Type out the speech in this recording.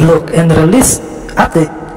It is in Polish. look and release update.